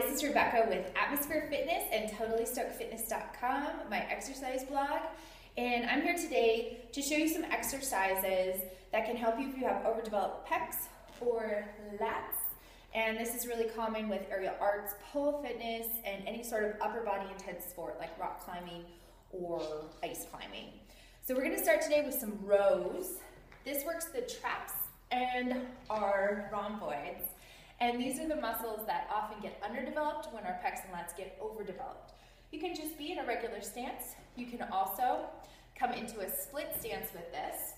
Hi, this is Rebecca with Atmosphere Fitness and TotallyStokedFitness.com, my exercise blog, and I'm here today to show you some exercises that can help you if you have overdeveloped pecs or lats, and this is really common with aerial arts, pole fitness, and any sort of upper body intense sport like rock climbing or ice climbing. So we're going to start today with some rows. This works the traps and our rhomboids. And these are the muscles that often get underdeveloped when our pecs and lats get overdeveloped. You can just be in a regular stance. You can also come into a split stance with this.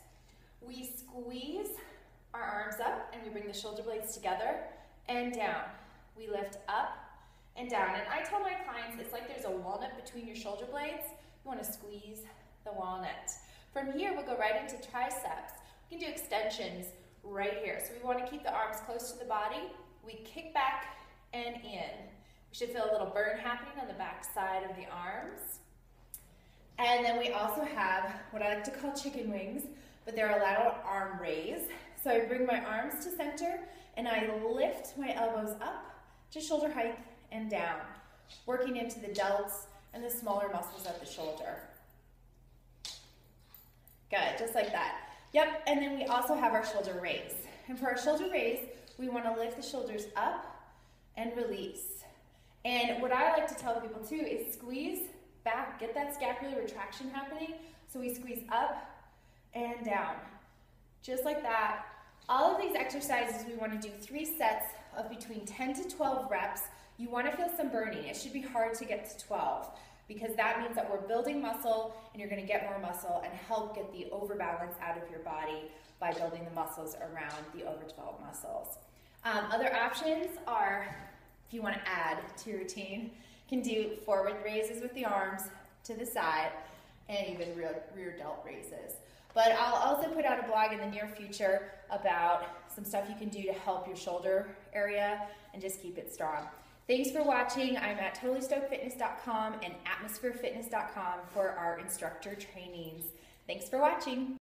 We squeeze our arms up and we bring the shoulder blades together and down. We lift up and down. And I tell my clients it's like there's a walnut between your shoulder blades. You want to squeeze the walnut. From here, we'll go right into triceps. We can do extensions right here. So we want to keep the arms close to the body. We kick back and in. We should feel a little burn happening on the back side of the arms. And then we also have what I like to call chicken wings, but they're a lateral arm raise. So I bring my arms to center and I lift my elbows up to shoulder height and down, working into the delts and the smaller muscles at the shoulder. Good, just like that. Yep, and then we also have our shoulder raise. And for our shoulder raise, we want to lift the shoulders up and release. And what I like to tell people too is squeeze back, get that scapular retraction happening. So we squeeze up and down, just like that. All of these exercises, we want to do 3 sets of between 10 to 12 reps. You want to feel some burning. It should be hard to get to 12 because that means that we're building muscle and you're going to get more muscle and help get the overbalance out of your body by building the muscles around the overdeveloped muscles. Other options are, if you want to add to your routine, you can do forward raises with the arms to the side and even rear delt raises. But I'll also put out a blog in the near future about some stuff you can do to help your shoulder area and just keep it strong. Thanks for watching. I'm at TotallyStokedFitness.com and AtmosphereFitness.com for our instructor trainings. Thanks for watching.